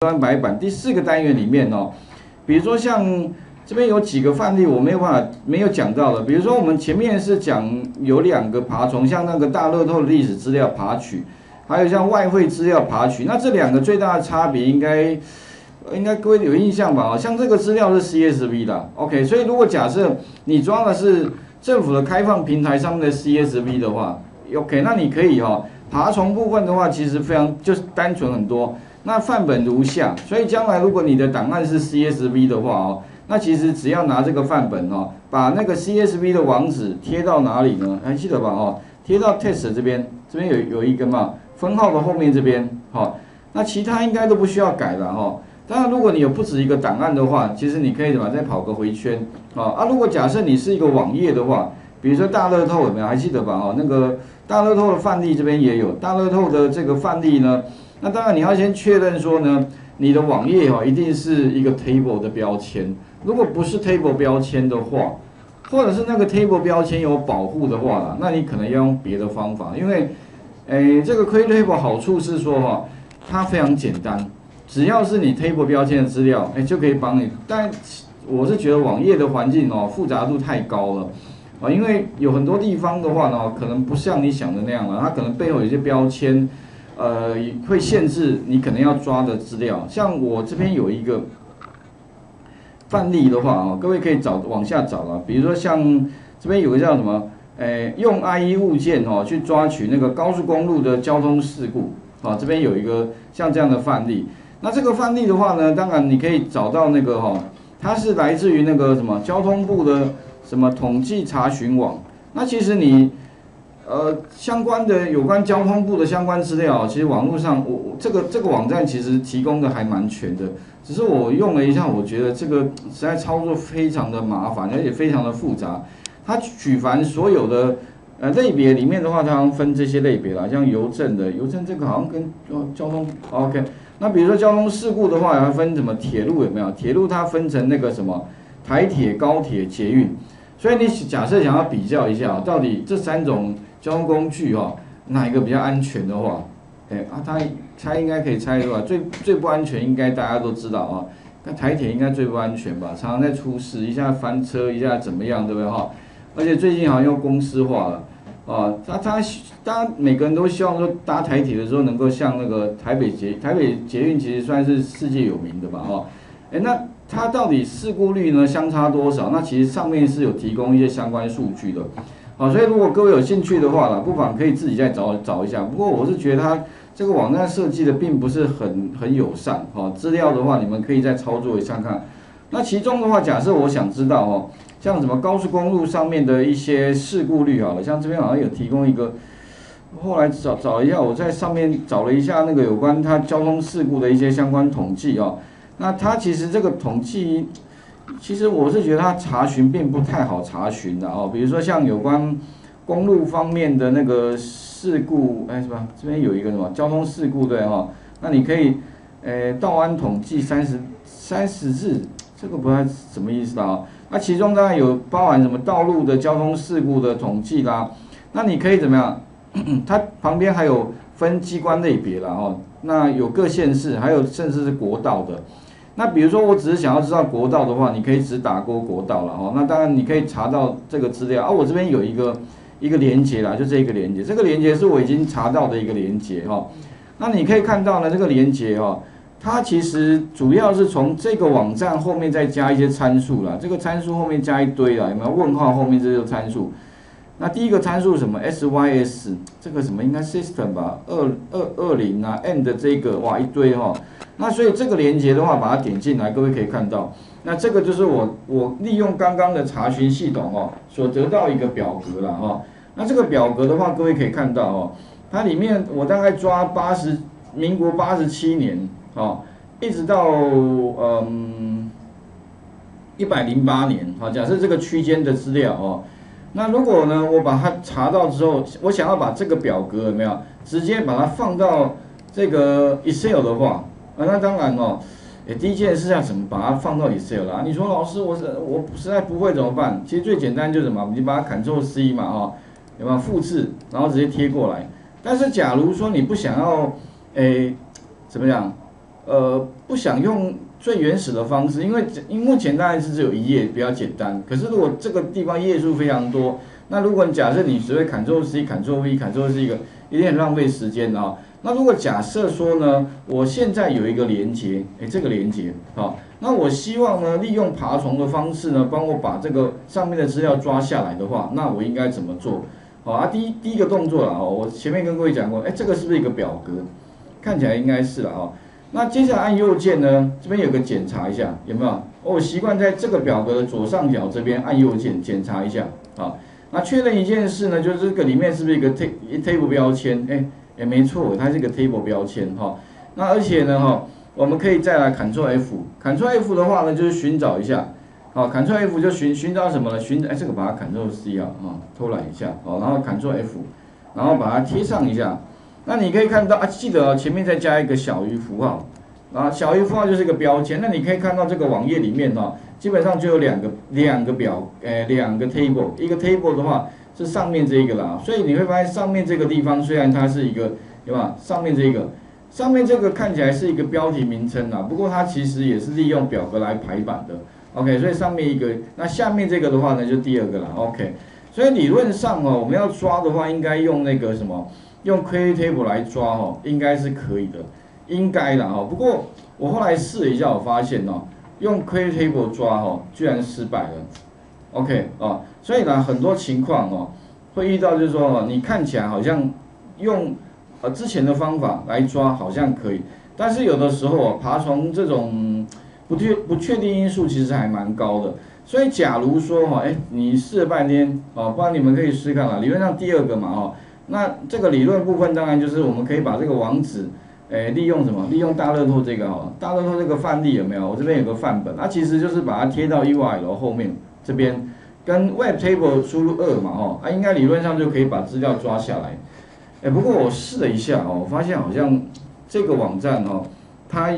专白板第4个单元里面哦，比如说像这边有几个范例我没有办法没有讲到的，比如说我们前面是讲有2个爬虫，像那个大乐透历史资料爬取，还有像外汇资料爬取，那这2个最大的差别应该各位有印象吧？像这个资料是 CSV 的 ，OK， 所以如果假设你抓的是政府的开放平台上面的 CSV 的话 ，OK， 那你可以爬虫部分的话其实非常就是单纯很多。 那范本如下，所以将来如果你的档案是 CSV 的话那其实只要拿这个范本把那个 CSV 的网址贴到哪里呢？还记得吧？贴到 test 这边，这边有一个嘛分号的后面这边，那其他应该都不需要改了当然，如果你有不止一个档案的话，其实你可以怎么再跑个回圈如果假设你是一个网页的话，比如说大乐透有没有？还记得吧？那个大乐透的范例这边也有，大乐透的这个范例呢？ 那当然，你要先确认说呢，你的网页一定是一个 table 的标签。如果不是 table 标签的话，或者是那个 table 标签有保护的话啦，那你可能要用别的方法。因为，这个 create table 好处是说它非常简单，只要是你 table 标签的资料，就可以帮你。但我是觉得网页的环境复杂度太高了因为有很多地方的话呢，可能不像你想的那样了，它可能背后有些标签。 会限制你可能要抓的资料。像我这边有一个范例的话各位可以找往下找了。比如说像这边有个叫什么，用 IE 物件去抓取那个高速公路的交通事故这边有一个像这样的范例。那这个范例的话呢，当然你可以找到那个它是来自于那个什么交通部的什么统计查询网。那其实你。 相关的有关交通部的相关资料，其实网络上我这个网站其实提供的还蛮全的，只是我用了一下，我觉得这个实在操作非常的麻烦，而且非常的复杂。它举凡所有的类别里面的话，它好像分这些类别啦，像邮政的，邮政这个好像跟交通 OK。那比如说交通事故的话，它分什么铁路有没有？铁路它分成那个什么台铁、高铁、捷运。 所以你假设想要比较一下，到底这3种交通工具哪一个比较安全的话，他猜应该可以猜出来，最不安全应该大家都知道那台铁应该最不安全吧，常常在出事，一下翻车，一下怎么样，对不对而且最近好像又公司化了他每个人都希望说搭台铁的时候能够像那个台北捷运其实算是世界有名的吧那。 它到底事故率呢相差多少？那其实上面是有提供一些相关数据的，所以如果各位有兴趣的话啦，不妨可以自己再找一下。不过我是觉得它这个网站设计的并不是很友善，资料的话你们可以再操作一下看。那其中的话，假设我想知道像什么高速公路上面的一些事故率好了，像这边好像有提供一个，后来找一下，我在上面找了一下那个有关它交通事故的一些相关统计那它其实这个统计，其实我是觉得它查询并不太好查询的比如说像有关公路方面的那个事故，什么这边有一个什么交通事故对那你可以，道安统计30日，这个不知道什么意思那其中当然有包含什么道路的交通事故的统计啦，那你可以怎么样？它旁边还有分机关类别啦那有各县市，还有甚至是国道的。 那比如说，我只是想要知道国道的话，你可以只打勾国道了那当然，你可以查到这个资料我这边有一个连结啦，就这一个连结，这个连结是我已经查到的一个连结那你可以看到呢，这个连结它其实主要是从这个网站后面再加一些参数啦，这个参数后面加一堆啦，有没有问号后面这些参数？那第一个参数什么 SYS 这个什么应该 system 吧，220啊 ，and 这个哇一堆那所以这个连结的话，把它点进来，各位可以看到，那这个就是我利用刚刚的查询系统所得到一个表格啦那这个表格的话，各位可以看到它里面我大概抓民国87年一直到108年假设这个区间的资料那如果呢我把它查到之后，我想要把这个表格有没有直接把它放到这个 Excel 的话。 那当然第一件事要怎么把它放到 Excel 啦？你说老师，我实在不会怎么办？其实最简单就是什么，你把它 Ctrl C 嘛有没有复制，然后直接贴过来。但是假如说你不想要怎么讲，不想用最原始的方式，因为目前大概是只有一页比较简单。可是如果这个地方页数非常多，那如果你假设你只会 Ctrl C、Ctrl V、Ctrl C 一定很浪费时间啊。那如果假设说呢，我现在有一个连结，这个连结啊，那我希望呢利用爬虫的方式呢，帮我把这个上面的资料抓下来的话，那我应该怎么做？好啊，第一个动作啦，我前面跟各位讲过，这个是不是一个表格？看起来应该是了啊。那接下来按右键呢，这边有个检查一下，有没有？我习惯在这个表格的左上角这边按右键检查一下啊。那确认一件事呢，就是这个里面是不是一个 table 标签？也没错，它是一个 table 标签哈、哦。那而且呢哈、哦，我们可以再来 Ctrl F，Ctrl F 的话呢，就是寻找一下。好、哦、，Ctrl F 就寻找什么呢？这个把它 Ctrl C 啊，偷懒一下，好，然后 Ctrl F， 然后把它贴上一下。那你可以看到啊，记得、哦、前面再加一个小于符号，啊，小于符号就是一个标签。那你可以看到这个网页里面哦，基本上就有两个表，两个 table， 一个 table 的话是上面这个啦，所以你会发现上面这个地方虽然它是一个，对吧？上面这个看起来是一个标题名称啦，不过它其实也是利用表格来排版的。OK， 所以上面一个，那下面这个的话呢，就第二个啦。OK， 所以理论上哦，我们要抓的话，应该用那个什么？用 Query Table 来抓哦，应该是可以的，应该啦哦。不过我后来试了一下，我发现哦，用 Query Table 抓哦，居然失败了。OK 哦，所以呢，很多情况哦，会遇到就是说哦，你看起来好像用之前的方法来抓好像可以，但是有的时候哦，爬虫这种不确定因素其实还蛮高的。所以假如说哈、哦，你试了半天哦，不然你们可以试看啦。理论上第二个嘛哦。那这个理论部分当然就是我们可以把这个网址，利用什么？利用大乐透这个哦，大乐透这个范例有没有？我这边有个范本，其实就是把它贴到 URL 后面这边，跟 Web Table 输入2嘛哦，应该理论上就可以把资料抓下来。不过我试了一下哦，我发现好像这个网站哦，它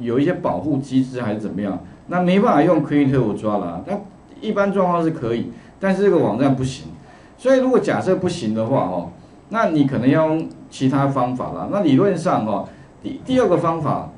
有一些保护机制还是怎么样，那没办法用 Query Table 抓啦。那一般状况是可以，但是这个网站不行。所以如果假设不行的话哦。那你可能要用其他方法啦。那理论上哦，第二个方法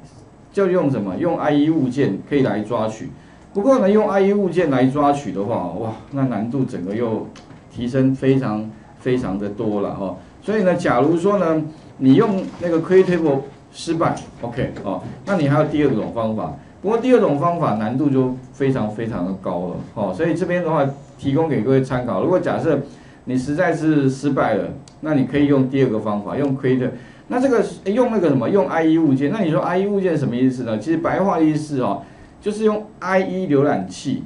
就用什么？用 IE 物件可以来抓取。不过呢，用 IE 物件来抓取的话，哇，那难度整个又提升非常非常的多了哦。所以呢，假如说呢，你用那个 Query Table 失败 ，OK 哦，那你还有第二种方法。不过第二种方法难度就非常非常的高了哦。所以这边的话，提供给各位参考。如果假设你实在是失败了，那你可以用第二个方法，用 Query Table。那这个用那个什么，用 IE 物件。那你说 IE 物件什么意思呢？其实白话意思哦，就是用 IE 浏览器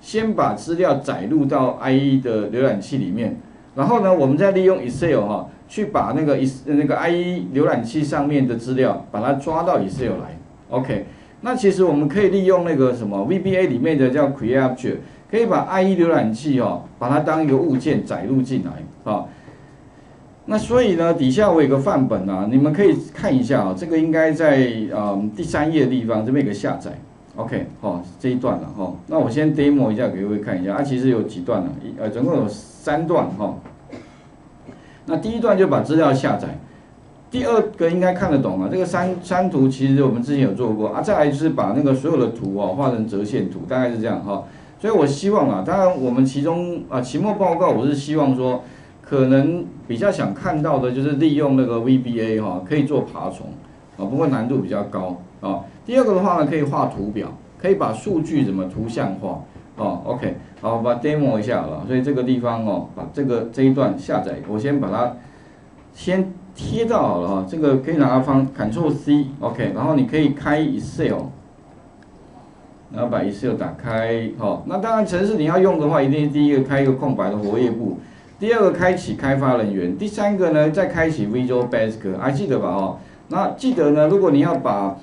先把资料载入到 IE 的浏览器里面，然后呢，我们再利用 Excel 哈、哦，去把那个 IE 浏览器上面的资料把它抓到 Excel 来。OK， 那其实我们可以利用那个什么 VBA 里面的叫 Create Object， 可以把 IE 浏览器哦，把它当一个物件载入进来啊。哦，那所以呢，底下我有个范本啊，你们可以看一下啊，这个应该在第3页的地方，这边有个下载 ，OK， 哦，这一段了哈、哦。那我先 demo 一下给各位看一下，其实有几段了，总共有3段哈、哦。那第一段就把资料下载，第二个应该看得懂啊，这个三图其实我们之前有做过啊，再来就是把那个所有的图哦画成折线图，大概是这样哈、哦。所以我希望啊，当然我们其中期末报告我是希望说，可能比较想看到的就是利用那个 VBA 哈，可以做爬虫啊，不过难度比较高啊。第二个的话呢，可以画图表，可以把数据怎么图像化哦。OK， 好，我把 demo 一下了。所以这个地方哦，把这一段下载，我先把它先贴到好了哈。这个可以拿它放 Ctrl C OK， 然后你可以开 Excel， 然后把 Excel 打开哦。那当然程式你要用的话，一定第一个开一个空白的活页簿。第二个开启开发人员，第三个呢再开启 Visual Basic， 还记得吧？哦，那记得呢，如果你要把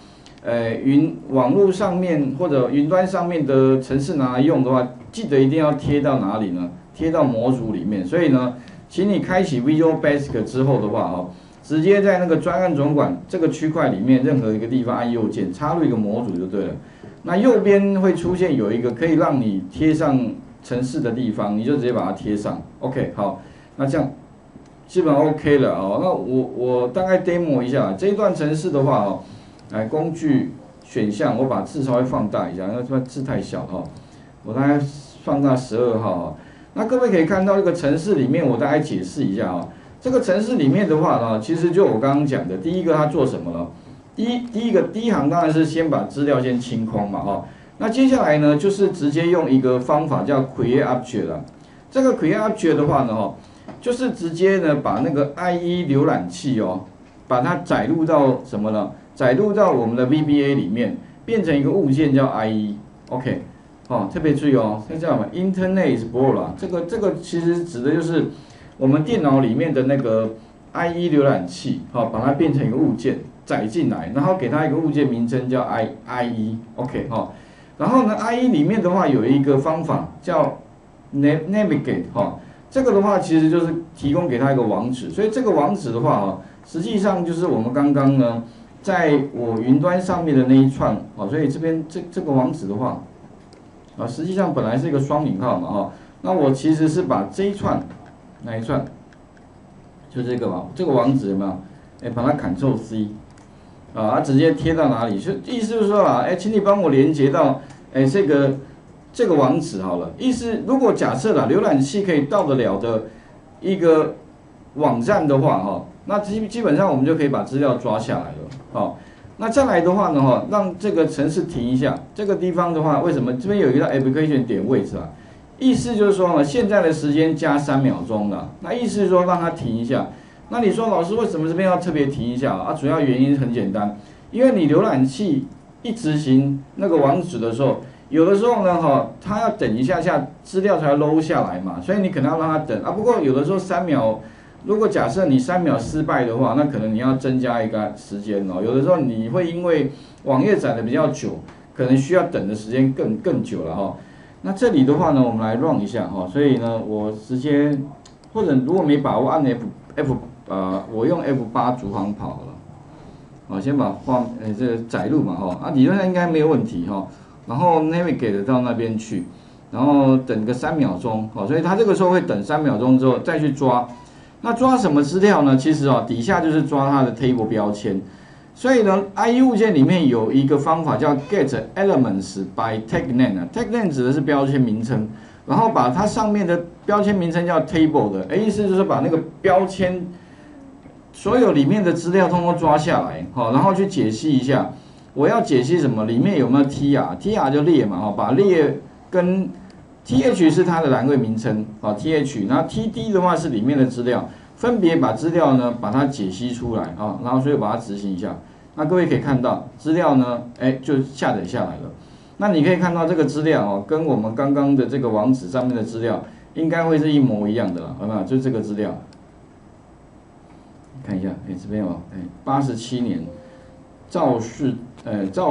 网络上面或者云端上面的程式拿来用的话，记得一定要贴到哪里呢？贴到模组里面。所以呢，请你开启 Visual Basic 之后的话，哦，直接在那个专案总管这个区块里面任何一个地方按右键插入一个模组就对了。那右边会出现有一个可以让你贴上程式的地方，你就直接把它贴上 ，OK， 好，那这样基本 OK 了哦。那我大概 demo 一下这一段程式的话哦，来工具选项，我把字稍微放大一下，因为字太小哈，我大概放大12号。那各位可以看到这个程式里面，我大概解释一下啊。这个程式里面的话呢，其实就我刚刚讲的，第一个它做什么了？第一行当然是先把资料先清空嘛哈。那接下来呢，就是直接用一个方法叫 create object 了。这个 create object 的话呢哈，就是直接呢把那个 IE 浏览器哦，把它载入到什么呢？载入到我们的 VBA 里面，变成一个物件叫 IE。OK。 哦，特别注意哦，像这样嘛 ，Internet Explorer 这个其实指的就是我们电脑里面的那个 IE 浏览器，好、哦，把它变成一个物件载进来，然后给它一个物件名称叫 IE，OK 哈、哦。然后呢 ，IE 里面的话有一个方法叫 Navigate 哈、哦，这个的话其实就是提供给它一个网址，所以这个网址的话啊、哦，实际上就是我们刚刚呢在我云端上面的那一串哦，所以这边这个网址的话。 啊，实际上本来是一个双引号嘛，哈，那我其实是把这一串，哪一串，就这个嘛，这个网址有没有？哎，把它 Ctrl C， 啊，直接贴到哪里？就意思就是说啦，哎，请你帮我连接到，哎，这个网址好了。意思如果假设啦，浏览器可以到得了的一个网站的话，哈，那基本上我们就可以把资料抓下来了，好。 那再来的话呢，哈，让这个程式停一下。这个地方的话，为什么这边有一个 application 点位置啊？意思就是说呢，现在的时间加3秒钟了。那意思是说让它停一下。那你说老师为什么这边要特别停一下啊？主要原因很简单，因为你浏览器一执行那个网址的时候，有的时候呢，哈，它要等一下下资料才 load 下来嘛，所以你可能要让它等啊。不过有的时候3秒。 如果假设你3秒失败的话，那可能你要增加一个时间哦。有的时候你会因为网页载的比较久，可能需要等的时间更久了哈、哦。那这里的话呢，我们来 run 一下哈、哦。所以呢，我直接或者如果没把握按 我用 F8 逐行跑了。我先把画这个载入嘛哈、哦。啊，理论上应该没有问题哈、哦。然后 navigate 到那边去，然后等个3秒钟哦。所以它这个时候会等3秒钟之后再去抓。 那抓什么资料呢？其实啊、哦，底下就是抓它的 table 标签。所以呢 ，IE 物件里面有一个方法叫 get elements by tag name 啊 ，tag name 指的是标签名称，然后把它上面的标签名称叫 table 的，意思就是把那个标签所有里面的资料通通抓下来，好，然后去解析一下，我要解析什么，里面有没有 tr，tr 就列嘛，哈，把列跟 th 是它的栏位名称啊 ，th， 然后 td 的话是里面的资料，分别把资料呢把它解析出来啊，然后所以把它执行一下。那各位可以看到资料呢，哎就下载下来了。那你可以看到这个资料哦，跟我们刚刚的这个网址上面的资料应该会是一模一样的啦，好不好？就这个资料，看一下，哎这边哦，哎87年肇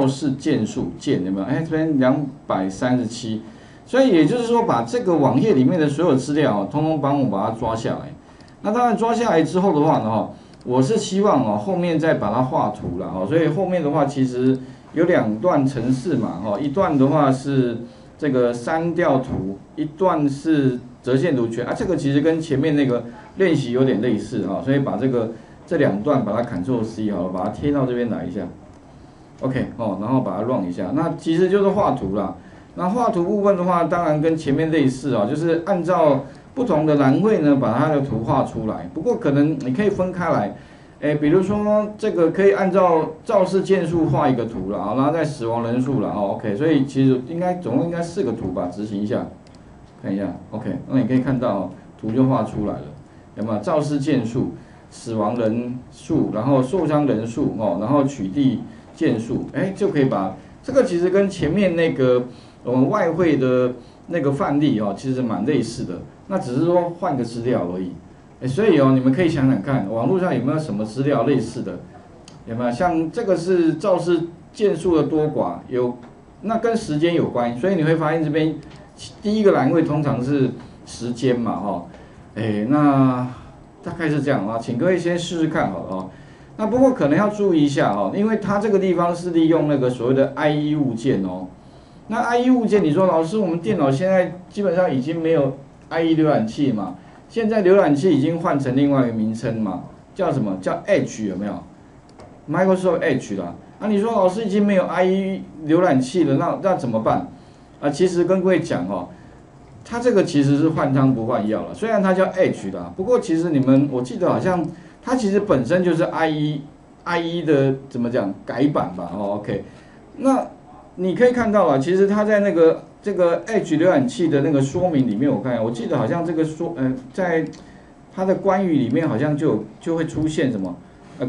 事件数件有没有？哎这边237。 所以也就是说，把这个网页里面的所有资料啊，通通帮我把它抓下来。那当然抓下来之后的话呢，哈，我是希望哦，后面再把它画图了哈。所以后面的话其实有2段程式嘛，哈，一段的话是这个删掉图，一段是折线图圈啊。这个其实跟前面那个练习有点类似哈，所以把这2段把它 Ctrl C 好了，把它贴到这边来一下 ，OK 哦，然后把它 run 一下，那其实就是画图啦。 那画图部分的话，当然跟前面类似啊、哦，就是按照不同的栏位呢，把它的图画出来。不过可能你可以分开来，哎，比如说这个可以按照肇事件数画一个图了啊，然后再死亡人数了啊 ，OK。所以其实应该总共应该4个图吧，执行一下，看一下 ，OK。那你可以看到、哦、图就画出来了，有没有？肇事件数、死亡人数，然后受伤人数哦，然后取缔件数，哎，就可以把这个其实跟前面那个。 我们外汇的那个范例哦，其实蛮类似的，那只是说换个资料而已。哎，所以哦，你们可以想想看，网络上有没有什么资料类似的？有没有？像这个是肇事件数的多寡，有那跟时间有关，所以你会发现这边第一个栏位通常是时间嘛，哈，哎，那大概是这样啊，请各位先试试看好了哦。那不过可能要注意一下哦，因为它这个地方是利用那个所谓的 IE 物件哦。 那 IE 物件，你说老师，我们电脑现在基本上已经没有 IE 浏览器嘛？现在浏览器已经换成另外一个名称嘛，叫什么？叫 Edge 有没有 ？Microsoft Edge 啦。那你说老师已经没有 IE 浏览器了，那怎么办？啊，其实跟各位讲哦，它这个其实是换汤不换药了。虽然它叫 Edge 啦，不过其实你们我记得好像它其实本身就是 IE 的怎么讲改版吧？哦 ，OK， 那你可以看到啊，其实它在那个这个 Edge 浏览器的那个说明里面，我记得好像这个在它的关于里面好像就会出现什么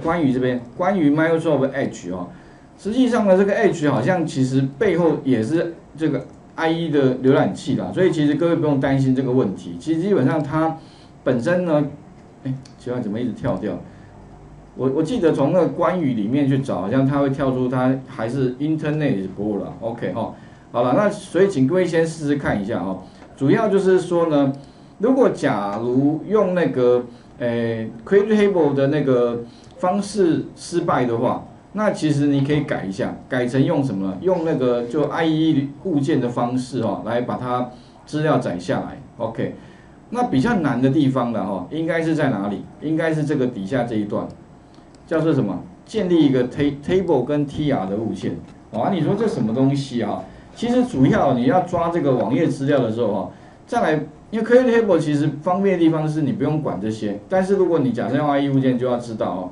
关于这边关于 Microsoft Edge 哦。实际上呢，这个 Edge 好像其实背后也是这个 IE 的浏览器啦，所以其实各位不用担心这个问题。其实基本上它本身呢，奇怪怎么一直跳掉？我记得从那个关于里面去找，好像它会跳出它还是 Internet 服务了。OK 哈，好了，那所以请各位先试试看一下哦。主要就是说呢，如果假如用那个Create Table 的那个方式失败的话，那其实你可以改一下，改成用什么呢？用那个就 IE 物件的方式哦，来把它资料载下来。OK， 那比较难的地方了哈，应该是在哪里？应该是这个底下这一段，叫做什么？建立一个 table 跟 tr 的物件。啊，你说这什么东西啊？其实主要你要抓这个网页资料的时候啊，再来，因为 Create Table 其实方便的地方是你不用管这些，但是如果你假设用 IE 物件，就要知道哦。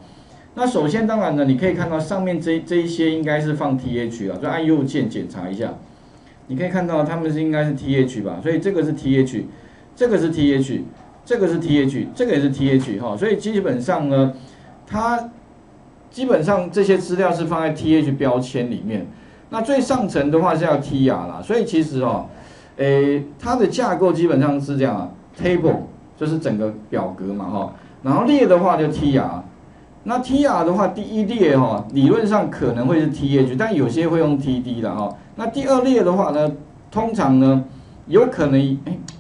那首先，当然呢，你可以看到上面这一些应该是放 th 啊，就按右键检查一下，你可以看到它们是应该是 th 吧，所以这个是 th， 这个是 th， 这个是 th， 这个也是 th 哈，所以基本上呢，它基本上这些资料是放在 th 标签里面。那最上层的话是要 tr 啦，所以其实哦，它的架构基本上是这样啊 ，table 就是整个表格嘛哈，然后列的话就 tr。那 tr 的话，第一列哈，理论上可能会是 th， 但有些会用 td 的哈。那第二列的话呢，通常呢，有可能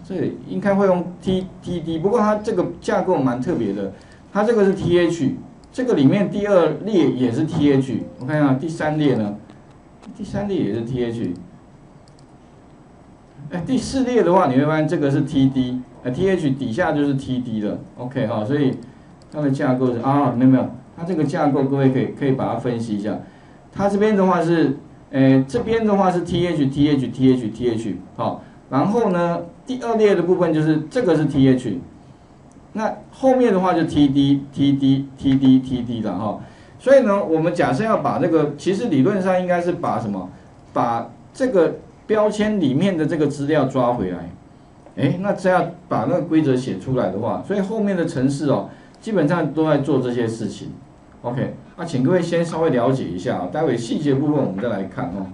这里应该会用 td， 不过它这个架构蛮特别的，它这个是 th， 这个里面第二列也是 th， 我看一下第三列呢，第三列也是 th， 第四列的话你会发现这个是 td， th 底下就是 td 了 ，OK 哈，所以。它的架构是啊，没有，它这个架构各位可以把它分析一下。它这边的话是，这边的话是 th 好，然后呢，第二列的部分就是这个是 th， 那后面的话就 td 了哈。所以呢，我们假设要把这个，其实理论上应该是把什么，把这个标签里面的这个资料抓回来。那这样把那个规则写出来的话，所以后面的程式哦。基本上都在做这些事情 ，OK， 那请各位先稍微了解一下啊，待会细节部分我们再来看哦。